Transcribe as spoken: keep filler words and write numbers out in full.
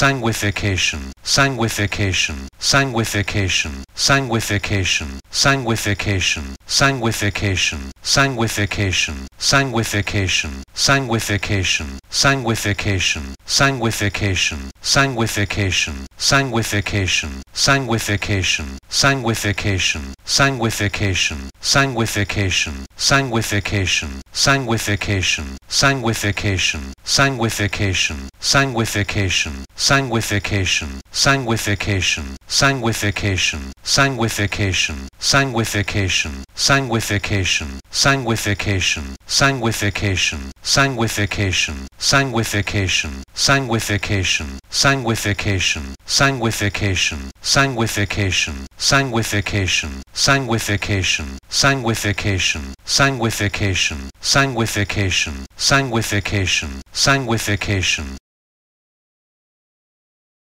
sanguification, sanguification, sanguification, sanguification, sanguification, sanguification, sanguification, sanguification, sanguification, sanguification, sanguification, sanguification, sanguification, sanguification, sanguification, sanguification, sanguification, sanguification, sanguification, sanguification, sanguification, sanguification, sanguification, sanguification, sanguification, sanguification, sanguification, sanguification, sanguification, sanguification, sanguification, sanguification, sanguification, sanguification, sanguification, sanguification, sanguification, sanguification, sanguification, sanguification, sanguification, sanguification, sanguification,